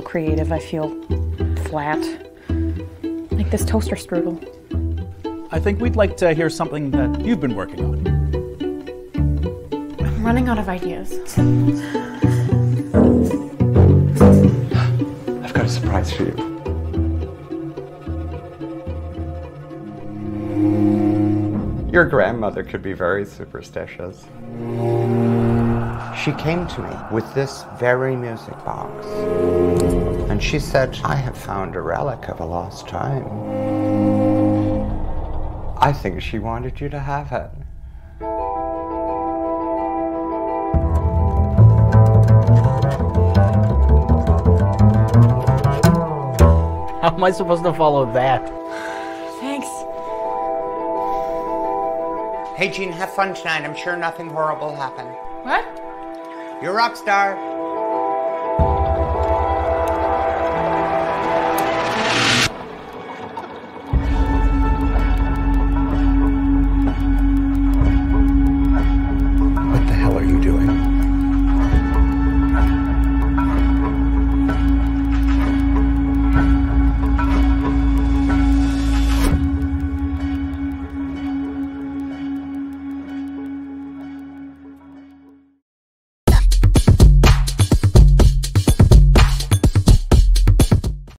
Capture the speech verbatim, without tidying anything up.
feel creative. I feel flat. Like this toaster strudel. I think we'd like to hear something that you've been working on. I'm running out of ideas. I've got a surprise for you. Your grandmother could be very superstitious. She came to me with this very music box. And she said, I have found a relic of a lost time. I think she wanted you to have it. How am I supposed to follow that? Thanks. Hey, Jean, have fun tonight. I'm sure nothing horrible happened. What? You're a rock star.